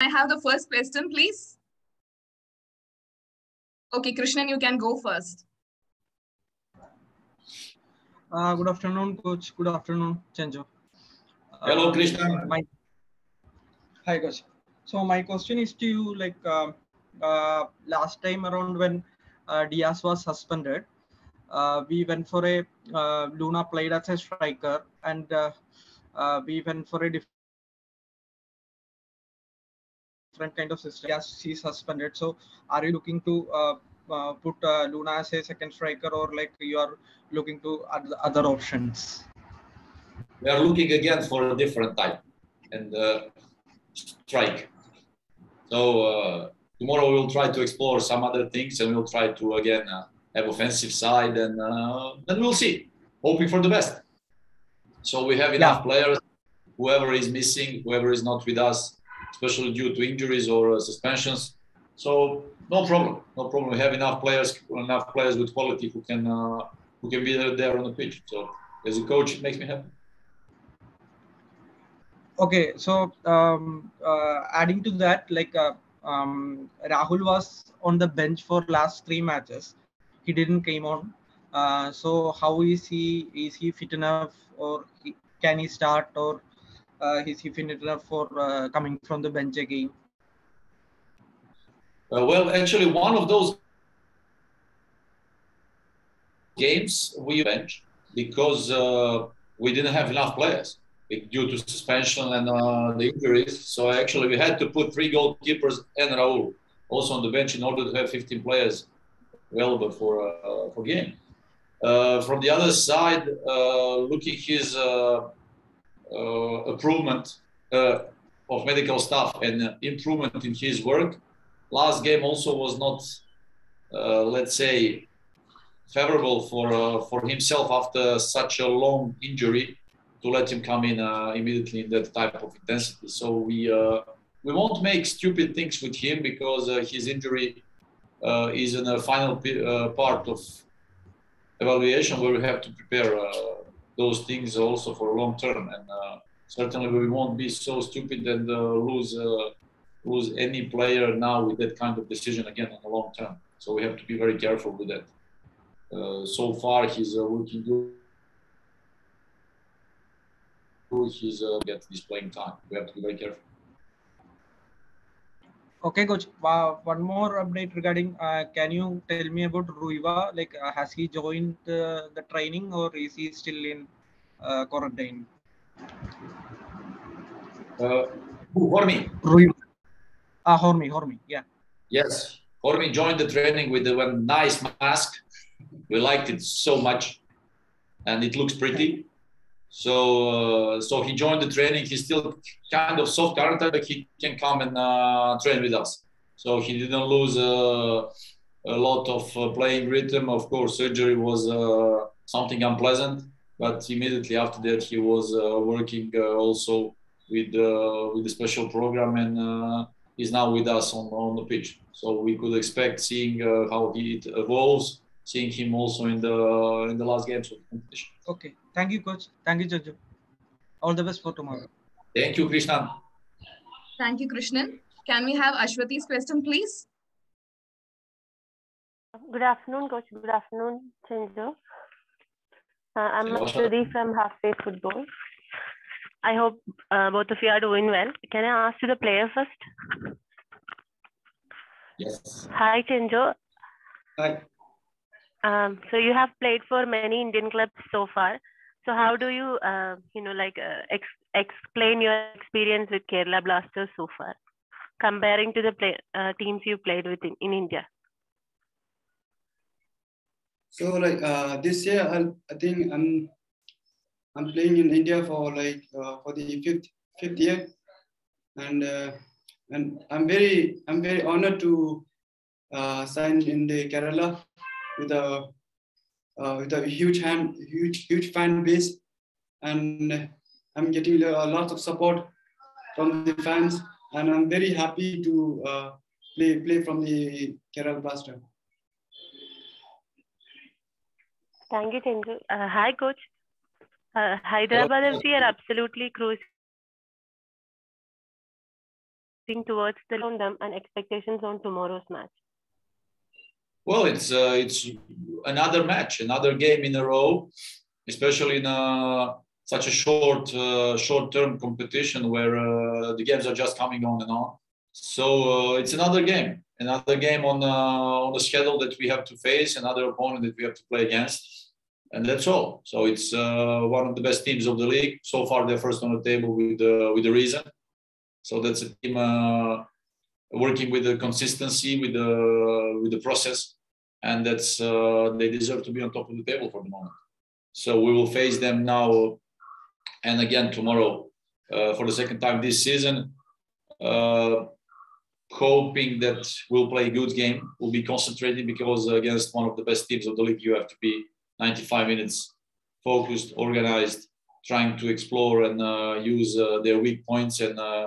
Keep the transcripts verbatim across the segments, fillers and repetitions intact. I have the first question, please. Okay, Krishnan, you can go first. Uh, good afternoon, coach. Good afternoon, Chencho. Hello, uh, Krishnan. My... Hi, coach. So my question is to you, like uh, uh, last time around when uh, Diaz was suspended, uh, we went for a, uh, Luna played as a striker and uh, uh, we went for a different kind of system. Yes, she's suspended. So are you looking to uh, uh, put uh, Luna as a second striker, or like you are looking to other options? We are looking again for a different type and uh, strike. So uh, tomorrow we will try to explore some other things, and we will try to again uh, have offensive side, and uh, then we'll see. Hoping for the best. So we have enough yeah. players. Whoever is missing, whoever is not with us, especially due to injuries or uh, suspensions. So no problem, no problem. We have enough players, enough players with quality who can uh, who can be there, there on the pitch. So as a coach, it makes me happy. Okay, so um, uh, adding to that, like uh, um, Rahul was on the bench for last three matches. He didn't came on. Uh, so how is he? Is he fit enough, or he, can he start, or? Uh, is he fit enough for uh, coming from the bench again? Uh, well, actually, one of those games we bench because uh, we didn't have enough players due to suspension and uh, the injuries. So actually, we had to put three goalkeepers and Rahul also on the bench in order to have fifteen players available for uh, for game. Uh, from the other side, uh, looking his. Uh, Uh, improvement uh, of medical staff and uh, improvement in his work. Last game also was not, uh, let's say, favorable for uh, for himself after such a long injury to let him come in uh, immediately in that type of intensity. So we uh, we won't make stupid things with him because uh, his injury uh, is in the final p uh, part of evaluation where we have to prepare uh, those things also for long term, and uh, certainly we won't be so stupid and uh, lose uh, lose any player now with that kind of decision again on the long term. So we have to be very careful with that. Uh, so far, he's uh, working good. He's uh, get his playing time. We have to be very careful. Okay, coach. Uh, one more update regarding. Uh, can you tell me about Ruiva? Like, uh, has he joined uh, the training, or is he still in uh, quarantine? Uh, who, Hormi. Ruiva. Ah, Hormi. Hormi. Yeah. Yes, Hormi joined the training with a nice mask. We liked it so much, and it looks pretty. So, uh, so he joined the training. He's still kind of soft character, but he can come and uh, train with us. So he didn't lose uh, a lot of uh, playing rhythm. Of course, surgery was uh, something unpleasant, but immediately after that, he was uh, working uh, also with uh, with the special program, and uh, he's now with us on on the pitch. So we could expect seeing uh, how he evolves, seeing him also in the in the last games of the competition. Okay. Thank you, coach. Thank you, Jojo. All the best for tomorrow. Thank you, Krishnan. Thank you, Krishnan. Can we have Ashwati's question, please? Good afternoon, coach. Good afternoon, Chencho. Uh, I'm Ashwati from Halfway Football. I hope uh, both of you are doing well. Can I ask you the player first? Yes. Hi, Chencho. Hi. Um, so you have played for many Indian clubs so far. So how do you, uh, you know, like uh, ex explain your experience with Kerala Blasters so far, comparing to the play uh, teams you played with in, in India? So like uh, this year, I, I think I'm I'm playing in India for like uh, for the fifth fifth year, and uh, and I'm very I'm very honored to uh, sign in the Kerala with a. Uh, with a huge, hand, huge, huge fan base, and I'm getting a lot of support from the fans, and I'm very happy to uh, play play from the Kerala Blasters. Thank you, Chencho. Uh, hi, coach. Uh, Hyderabad F C are absolutely cruising shifting towards the momentum and expectations on tomorrow's match? Well, it's uh, it's another match, another game in a row, especially in a, such a short uh, short-term competition where uh, the games are just coming on and on. So uh, it's another game, another game on uh, on the schedule that we have to face, another opponent that we have to play against, and that's all. So it's uh, one of the best teams of the league so far. They're first on the table with uh, with a reason. So that's a team uh, working with the consistency, with the with the process, and that's uh, they deserve to be on top of the table for the moment. So we will face them now, and again tomorrow uh, for the second time this season. Uh, hoping that we'll play a good game, we'll be concentrating, because against one of the best teams of the league you have to be ninety-five minutes focused, organized, trying to explore and uh, use uh, their weak points and uh,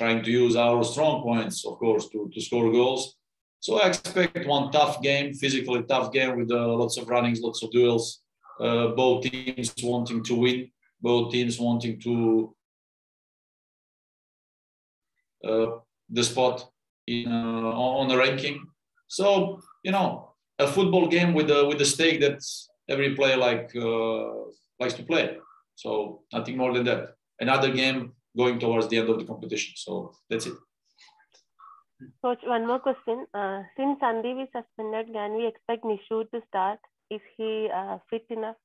trying to use our strong points, of course, to, to score goals. So I expect one tough game, physically tough game with uh, lots of runnings, lots of duels, uh, both teams wanting to win, both teams wanting to Uh, the spot in, uh, on the ranking. So, you know, a football game with a, with a stake that every player like, uh, likes to play. So nothing more than that. Another game going towards the end of the competition. So that's it. Coach, one more question. Uh, since Sandeep is suspended, can we expect Nishu to start? Is he uh, fit enough?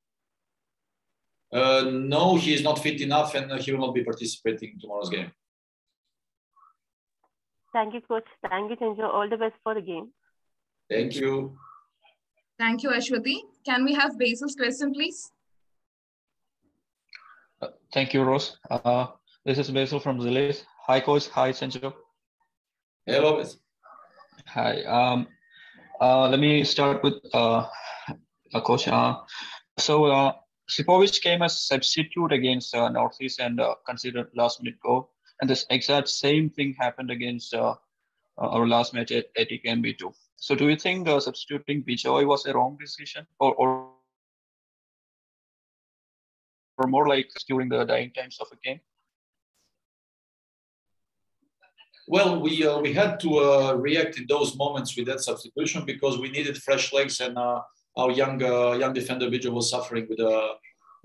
Uh, no, he is not fit enough and he will not be participating in tomorrow's game. Thank you, Coach. Thank you, Chencho. All the best for the game. Thank you. Thank you, Ashwati. Can we have Basil's question, please? Uh, thank you, Rose. Uh, this is Basil from Zilis. Hi, Coach. Hi, Chencho. Hello, Basil. Hi. Um, uh, let me start with uh, uh, Coach. Uh, so, uh, Sipović came as substitute against uh, Northeast and uh, considered last-minute goal. And this exact same thing happened against uh, our last match at A T K M B two. So do you think uh, substituting Bijou was a wrong decision, or, or or more like during the dying times of a game? Well, we uh, we had to uh, react in those moments with that substitution because we needed fresh legs, and uh, our young uh, young defender Bijou was suffering with a. Uh,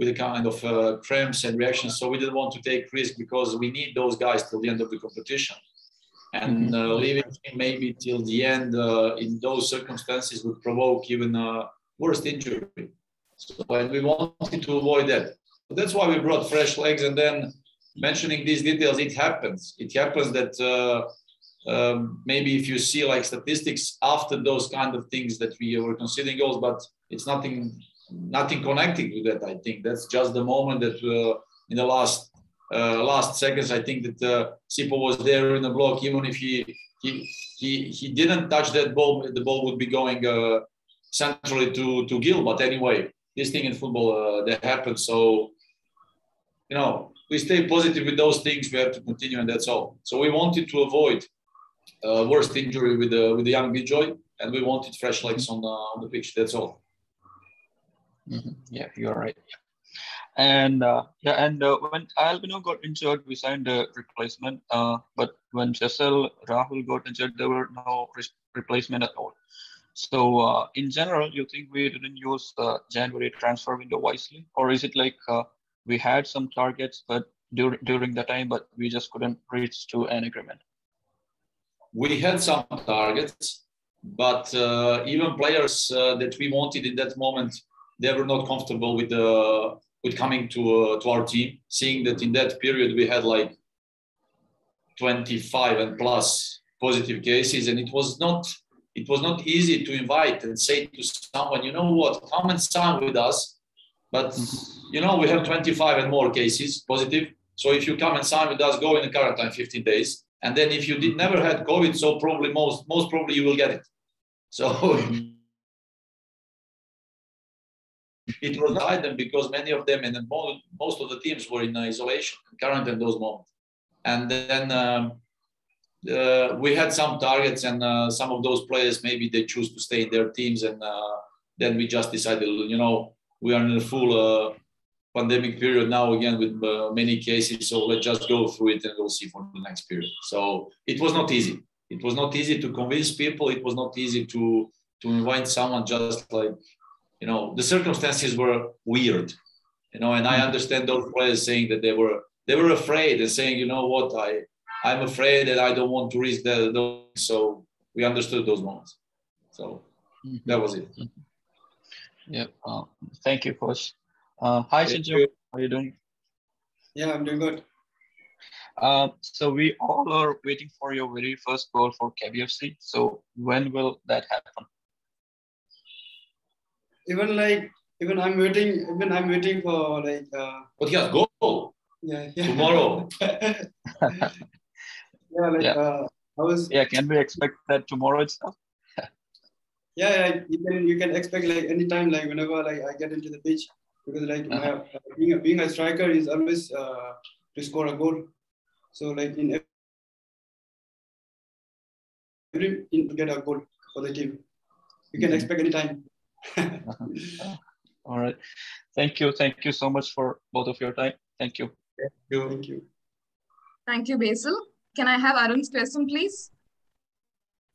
with a kind of uh, cramps and reactions. So we didn't want to take risk because we need those guys till the end of the competition. And uh, leaving him maybe till the end uh, in those circumstances would provoke even uh, worse injury. So and we wanted to avoid that. But that's why we brought fresh legs. And then mentioning these details, it happens. It happens that uh, um, maybe if you see like statistics after those kind of things that we were considering goals, but it's nothing Nothing connecting to that, I think. That's just the moment that uh, in the last uh, last seconds, I think that uh, Sipo was there in the block. Even if he he he, he didn't touch that ball, the ball would be going uh, centrally to, to Gil. But anyway, this thing in football, uh, that happens. So, you know, we stay positive with those things. We have to continue, and that's all. So we wanted to avoid uh, worst injury with the, with the young Bijoy, and we wanted fresh legs on the, on the pitch. That's all. Mm-hmm. Yeah, you're right. And uh, yeah, and uh, when Albino got injured, we signed a replacement. Uh, but when Jessel, Rahul got injured, there were no re replacement at all. So uh, in general, you think we didn't use the uh, January transfer window wisely, or is it like uh, we had some targets, but dur during the time, but we just couldn't reach to an agreement? We had some targets, but uh, even players uh, that we wanted in that moment. They were not comfortable with uh, with coming to uh, to our team, seeing that in that period we had like twenty-five and plus positive cases, and it was not it was not easy to invite and say to someone, you know what, come and sign with us, but you know we have twenty-five and more cases positive, so if you come and sign with us, go in the quarantine fifteen days, and then if you did never had COVID, so probably most most probably you will get it. So. It was not them because many of them and most of the teams were in isolation, current in those moments. And then um, uh, we had some targets, and uh, some of those players, maybe they choose to stay in their teams. And uh, then we just decided, you know, we are in a full uh, pandemic period now again with uh, many cases, so let's just go through it and we'll see for the next period. So it was not easy. It was not easy to convince people. It was not easy to to invite someone just like, you know, the circumstances were weird, you know, and I understand those players saying that they were they were afraid and saying, you know what, I, I'm afraid that I don't want to risk that. So we understood those moments. So that was it. Yeah. Uh, thank you, Coach. Uh, hi, Chencho. How are you doing? Yeah, I'm doing good. Uh, so we all are waiting for your very first goal for K B F C. So when will that happen? Even like, even I'm waiting, even I'm waiting for like... Uh, but yeah, goal. Yeah, yeah. Tomorrow. yeah, like, yeah. Uh, I was... Yeah, can we expect that tomorrow itself? Yeah, like, you can you can expect like anytime, like whenever like I get into the pitch, because like uh -huh. my, uh, being a being a striker is always uh, to score a goal. So like in every in to get a goal for the team, you can expect anytime. uh -huh. All right, thank you, thank you so much for both of your time. Thank you. Thank you. Thank you. Thank you, Basil. Can I have Arun's question, please?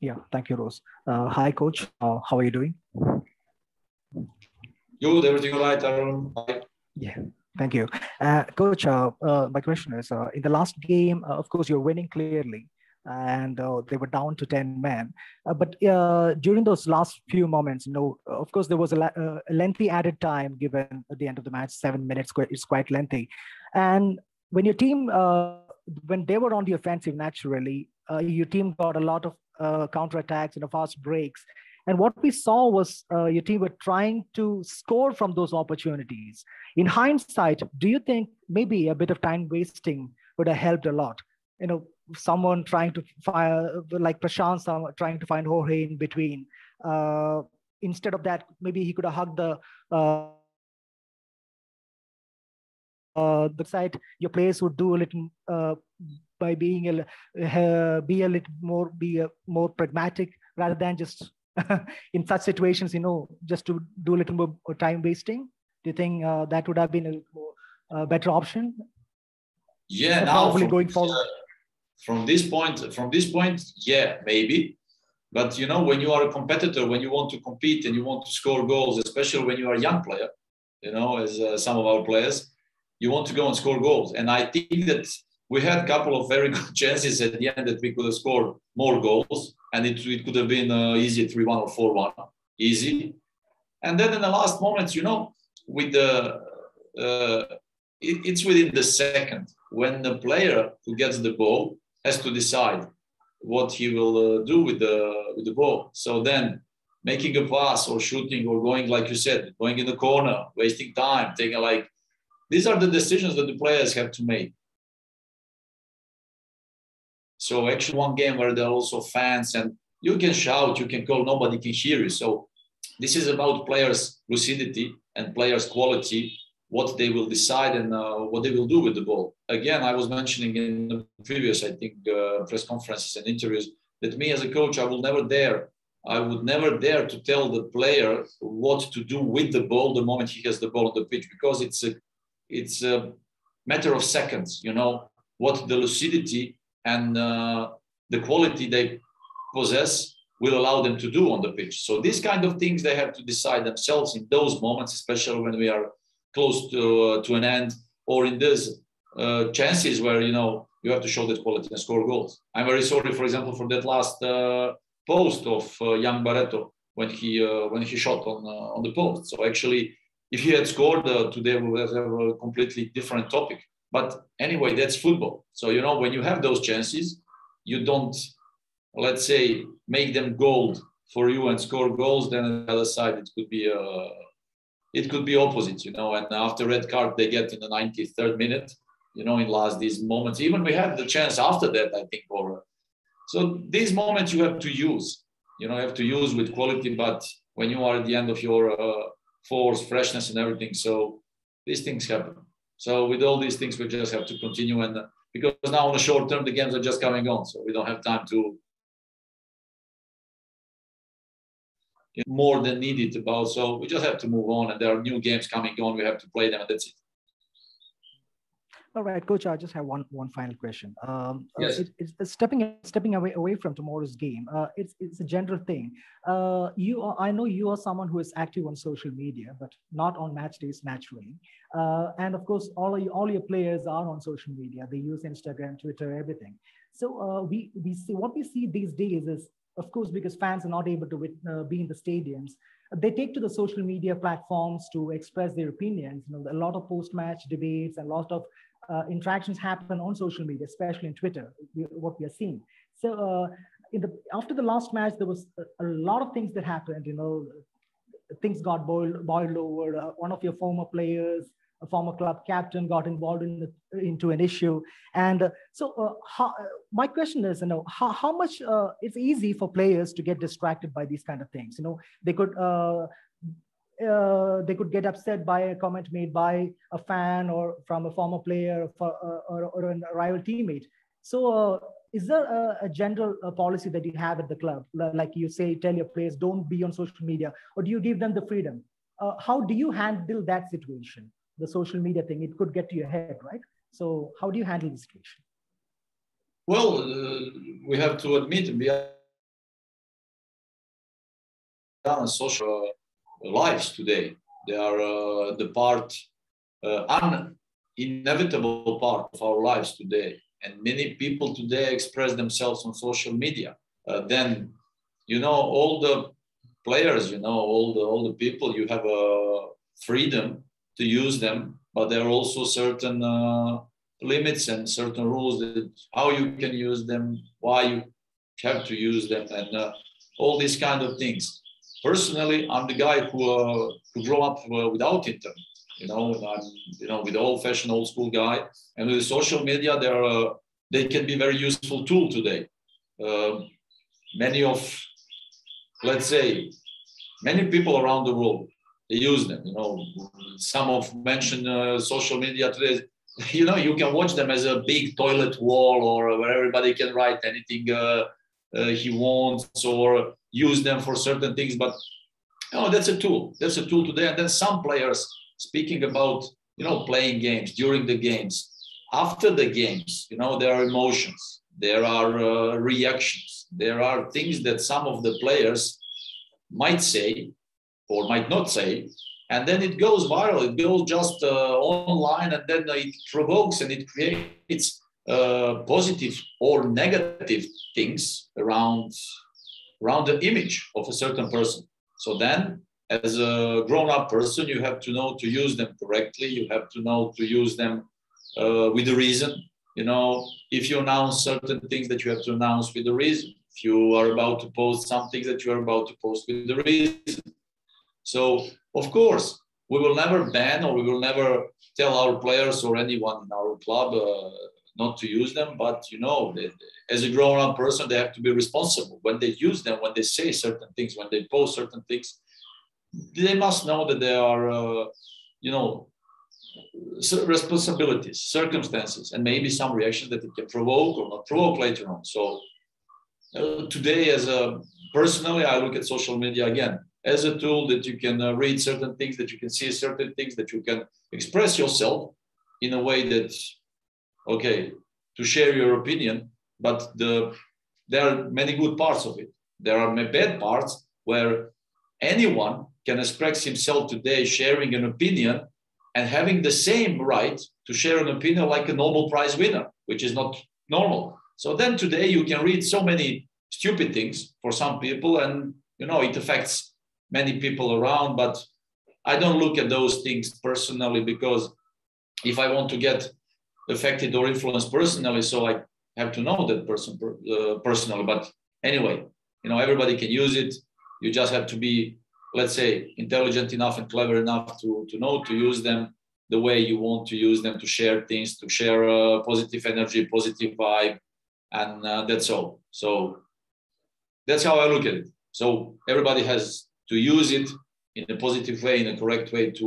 Yeah, thank you, Rose. Uh, hi, Coach. Uh, how are you doing? Good, everything all right, Arun? Yeah, thank you. Uh, Coach, uh, uh, my question is, uh, in the last game, uh, of course, you're winning clearly, and uh, they were down to ten men. Uh, but uh, during those last few moments, you know, of course, there was a, uh, a lengthy added time given at the end of the match, seven minutes, it's quite lengthy. And when your team, uh, when they were on the offensive, naturally, uh, your team got a lot of Uh, counterattacks, you know, fast breaks. And what we saw was uh, your team were trying to score from those opportunities. In hindsight, do you think maybe a bit of time wasting would have helped a lot? You know, someone trying to fire, like Prashanth, trying to find Jorge in between. Uh, instead of that, maybe he could have hugged the uh, uh, the side. Your players would do a little... Uh, by being a, uh, be a little more, be a, more pragmatic rather than just in such situations, you know, just to do a little more time wasting? Do you think uh, that would have been a more, uh, better option? Yeah, so now from, going forward. Uh, from this point, from this point, yeah, maybe. But, you know, when you are a competitor, when you want to compete and you want to score goals, especially when you are a young player, you know, as uh, some of our players, you want to go and score goals. And I think that we had a couple of very good chances at the end that we could have scored more goals, and it, it could have been uh, easy three one or four one, easy. And then in the last moments, you know, with the uh, it, it's within the second when the player who gets the ball has to decide what he will uh, do with the with the ball. So then, making a pass or shooting or going, like you said, going in the corner, wasting time, taking like these are the decisions that the players have to make. So actually one game where there are also fans and you can shout, you can call, nobody can hear you. So this is about players' lucidity and players' quality, what they will decide and uh, what they will do with the ball. Again, I was mentioning in the previous, I think, uh, press conferences and interviews that me as a coach, I will never dare, I would never dare to tell the player what to do with the ball the moment he has the ball on the pitch, because it's a, it's a matter of seconds, you know, what the lucidity and uh, the quality they possess will allow them to do on the pitch. So these kind of things they have to decide themselves in those moments, especially when we are close to, uh, to an end, or in those uh, chances where, you know, you have to show that quality and score goals. I'm very sorry, for example, for that last uh, post of uh, Jan Barreto when he, uh, when he shot on, uh, on the post. So actually, if he had scored uh, today, we would have a completely different topic. But anyway, that's football. So, you know, when you have those chances, you don't, let's say, make them gold for you and score goals. Then on the other side, it could be, uh, it could be opposite, you know. And after red card, they get in the ninety-third minute, you know, in last these moments. Even we had the chance after that, I think. Or, so these moments you have to use, you know, you have to use with quality. But when you are at the end of your uh, force, freshness and everything, so these things happen. So with all these things, we just have to continue, and uh, because now on the short term, the games are just coming on, so we don't have time to more than needed about. So we just have to move on, and there are new games coming on. We have to play them, and that's it. All right, Coach, I just have one one final question. Um, yes. Uh, it, it's, it's stepping stepping away away from tomorrow's game. Uh, it's it's a general thing. Uh, you are, I know you are someone who is active on social media, but not on match days naturally. Uh, and of course, all of you, all your players are on social media. They use Instagram, Twitter, everything. So uh, we we see what we see these days is, of course, because fans are not able to wit, uh, be in the stadiums. They take to the social media platforms to express their opinions. You know, a lot of post-match debates and a lot of Uh, interactions happen on social media, especially in Twitter, we, what we are seeing. So uh, in the, after the last match, there was a, a lot of things that happened, you know, things got boiled, boiled over. Uh, one of your former players, a former club captain got involved in the, into an issue. And uh, so uh, how, uh, my question is, you know, how, how much uh, it's easy for players to get distracted by these kind of things. You know, they could... Uh, Uh, they could get upset by a comment made by a fan or from a former player for, uh, or, or a rival teammate. So uh, is there a, a general uh, policy that you have at the club? Like you say, tell your players, don't be on social media, or do you give them the freedom? Uh, how do you handle that situation? The social media thing, it could get to your head, right? So how do you handle the situation? Well, uh, we have to admit, we are on social lives today. They are uh, the part, uh, an inevitable part of our lives today. And many people today express themselves on social media. Uh, then, you know, all the players, you know, all the, all the people, you have a uh, freedom to use them, but there are also certain uh, limits and certain rules that how you can use them, why you have to use them, and uh, all these kind of things. Personally, I'm the guy who uh, who grew up uh, without internet. You know, and I'm you know with old-fashioned, old-school guy. And with social media, they are uh, they can be very useful tool today. Uh, many of, let's say, many people around the world they use them. You know, some of mentioned uh, social media today. You know, you can watch them as a big toilet wall or where everybody can write anything uh, uh, he wants or use them for certain things, but no, that's a tool. That's a tool today. And then some players speaking about, you know, playing games, during the games, after the games, you know, there are emotions, there are uh, reactions, there are things that some of the players might say or might not say. And then it goes viral. It goes just uh, online, and then it provokes and it creates uh, positive or negative things around around the image of a certain person. So then, as a grown-up person, you have to know to use them correctly. You have to know to use them uh, with a reason. You know, if you announce certain things that you have to announce with a reason. If you are about to post something that you are about to post with a reason. So, of course, we will never ban or we will never tell our players or anyone in our club uh, not to use them, but you know, they, as a grown-up person, they have to be responsible. When they use them, when they say certain things, when they post certain things, they must know that there are, uh, you know, responsibilities, circumstances, and maybe some reactions that it can provoke or not provoke later on. So uh, today, as a personally, I look at social media again as a tool that you can uh, read certain things, that you can see certain things, that you can express yourself in a way that, okay, to share your opinion, but the, there are many good parts of it. There are bad parts where anyone can express himself today sharing an opinion and having the same right to share an opinion like a Nobel Prize winner, which is not normal. So then today you can read so many stupid things for some people, and you know it affects many people around, but I don't look at those things personally, because if I want to get affected or influenced personally, so I have to know that person uh, personally. But anyway, you know, everybody can use it. You just have to be, let's say, intelligent enough and clever enough to, to know to use them the way you want to use them, to share things, to share uh, positive energy, positive vibe, and uh, that's all. So that's how I look at it. So everybody has to use it in a positive way, in a correct way, to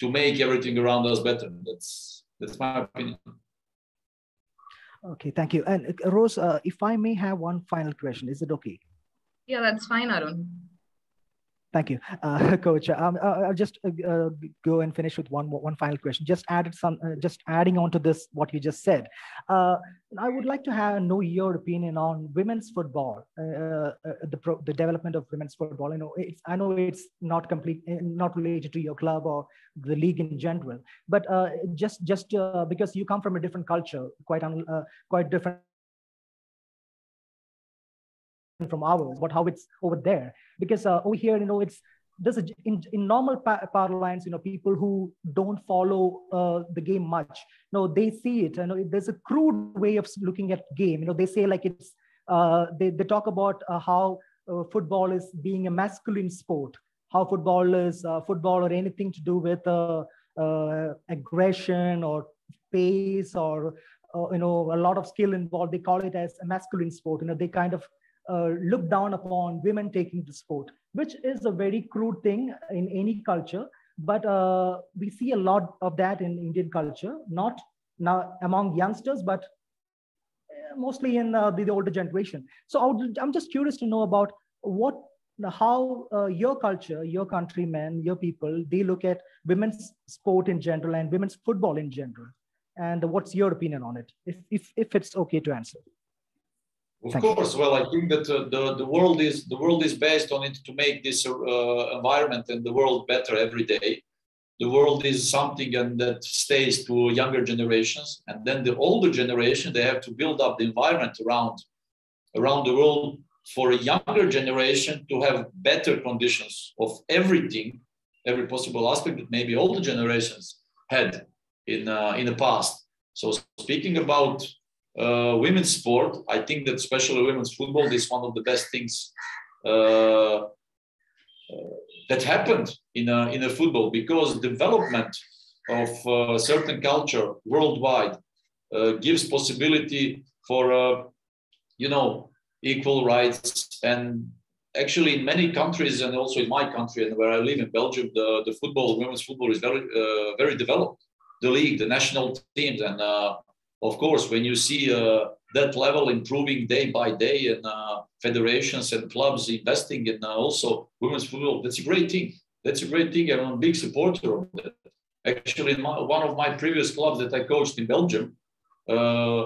to make everything around us better. That's That's my opinion. Okay, thank you. And Rose, uh, if I may have one final question, is it okay? Yeah, that's fine, Arun. Thank you, uh, Coach. Um, I'll just uh, go and finish with one one final question. Just added some, uh, just adding on to this, what you just said. Uh, I would like to have know your opinion on women's football, uh, uh, the pro the development of women's football. You know, it's, I know it's not complete, not related to your club or the league in general, but uh, just just uh, because you come from a different culture, quite un uh, quite different from ours, but how it's over there, because uh, over here, you know, it's there's a, in, in normal pa parlance, you know, people who don't follow uh, the game much, you know, they see it, you know, there's a crude way of looking at game, you know, they say like it's uh, they, they talk about uh, how uh, football is being a masculine sport, how football is uh, football or anything to do with uh, uh, aggression or pace or uh, you know, a lot of skill involved, they call it as a masculine sport, you know, they kind of Uh, look down upon women taking the sport, which is a very crude thing in any culture. But uh, we see a lot of that in Indian culture, not now among youngsters, but mostly in uh, the, the older generation. So I would, I'm just curious to know about what, how uh, your culture, your countrymen, your people, they look at women's sport in general and women's football in general. And what's your opinion on it, if, if, if it's okay to answer? Of Thank course. You. Well, I think that uh, the the world is the world is based on it to make this uh, environment and the world better every day. The world is something and that stays to younger generations, and then the older generation, they have to build up the environment around around the world for a younger generation to have better conditions of everything, every possible aspect that maybe older generations had in uh, in the past. So speaking about Uh, women's sport, I think that especially women's football is one of the best things uh, uh, that happened in a, in a football, because development of uh, certain culture worldwide uh, gives possibility for, uh, you know, equal rights. And actually in many countries, and also in my country and where I live in Belgium, the, the football, women's football is very, uh, very developed. The league, the national teams, and uh, of course, when you see uh, that level improving day by day and uh, federations and clubs investing in uh, also women's football, that's a great thing. That's a great thing. I'm a big supporter of that. Actually, my, one of my previous clubs that I coached in Belgium, uh,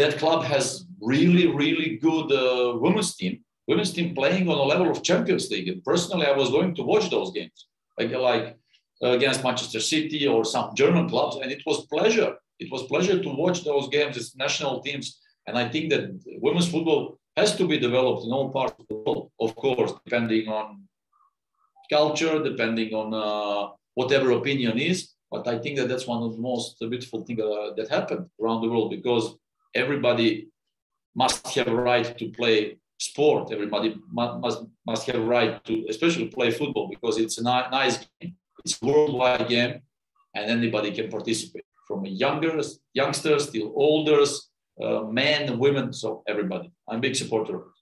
that club has really, really good uh, women's team, women's team playing on a level of Champions League. And personally, I was going to watch those games, like, like uh, against Manchester City or some German clubs, and it was pleasure. It was a pleasure to watch those games as national teams. And I think that women's football has to be developed in all parts of the world, of course, depending on culture, depending on uh, whatever opinion is. But I think that that's one of the most beautiful things uh, that happened around the world, because everybody must have a right to play sport. Everybody must, must have a right to especially play football, because it's a ni nice game. It's a worldwide game, and anybody can participate. From youngers, youngsters, till olders, uh, men and women, so everybody. I'm a big supporter of it.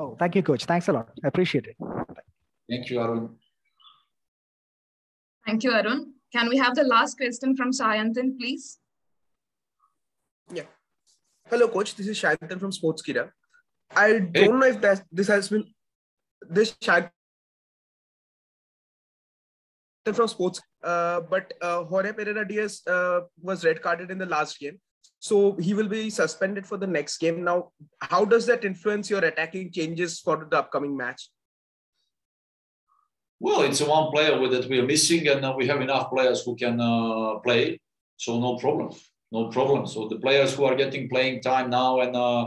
Oh, thank you, Coach. Thanks a lot. I appreciate it. Thank you, Arun. Thank you, Arun. Can we have the last question from Sayantan, please? Yeah. Hello, Coach. This is Sayantan from SportsKira. I don't hey. know if that this has been this chat from sports, uh, but uh, Jorge Pereyra Díaz uh, was red carded in the last game, so he will be suspended for the next game. Now, how does that influence your attacking changes for the upcoming match? Well, it's one player that we are missing, and uh, we have enough players who can uh, play, so no problem, no problem. So the players who are getting playing time now, and uh,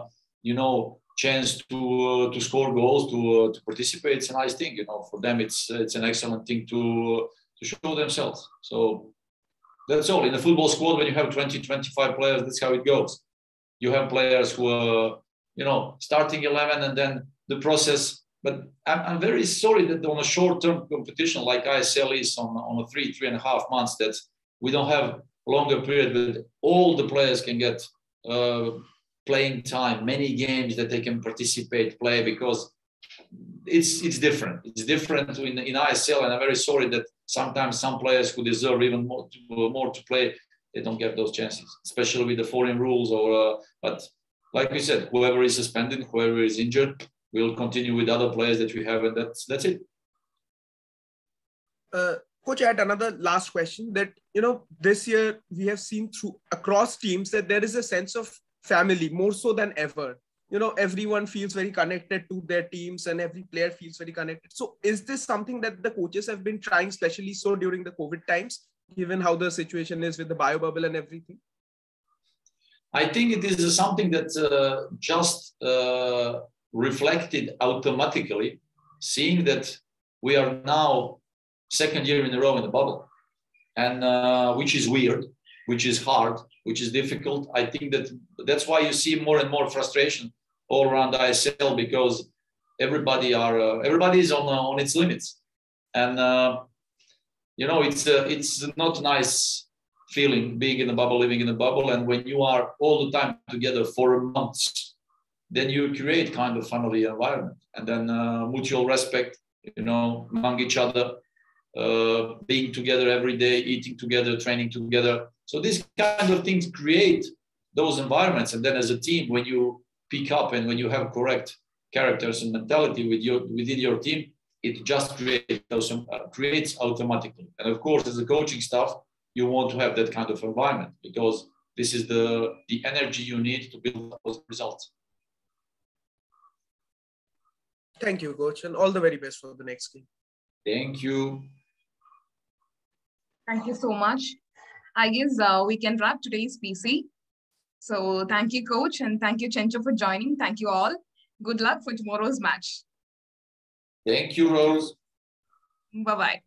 you know. Chance to uh, to score goals, to uh, to participate, it's a nice thing, you know. For them, it's it's an excellent thing to uh, to show themselves. So that's all. In a football squad, when you have twenty, twenty-five players, that's how it goes. You have players who are, you know, starting eleven, and then the process. But I'm, I'm very sorry that on a short-term competition like I S L is on on a three three and a half months, that we don't have longer period where all the players can get. Uh, playing time, many games that they can participate, play, because it's it's different. It's different in, in I S L, and I'm very sorry that sometimes some players who deserve even more to, more to play they don't get those chances, especially with the foreign rules. Or, uh, but like we said, whoever is suspended, whoever is injured, we'll continue with other players that we have, and that's that's it. Uh, Coach, I had another last question that, you know, this year we have seen through across teams that there is a sense of family more so than ever. You know, everyone feels very connected to their teams and every player feels very connected. So is this something that the coaches have been trying, especially so during the COVID times, given how the situation is with the bio bubble and everything? I think it is something that's uh, just uh, reflected automatically, seeing that we are now second year in a row in the bubble, and uh, which is weird, which is hard, which is difficult. I think that that's why you see more and more frustration all around I S L, because everybody are uh, everybody is on uh, on its limits, and uh, you know, it's uh, it's not nice feeling being in a bubble, living in a bubble, and when you are all the time together for months, then you create kind of family environment, and then uh, mutual respect, you know, among each other. Uh, being together every day, eating together, training together. So these kind of things create those environments. And then as a team, when you pick up and when you have correct characters and mentality with your, within your team, it just creates, those, uh, creates automatically. And of course, as a coaching staff, you want to have that kind of environment, because this is the, the energy you need to build those results. Thank you, Coach, and all the very best for the next game. Thank you. Thank you so much. I guess uh, we can wrap today's P C. So thank you, Coach, and thank you, Chencho, for joining. Thank you all. Good luck for tomorrow's match. Thank you, Rose. Bye-bye.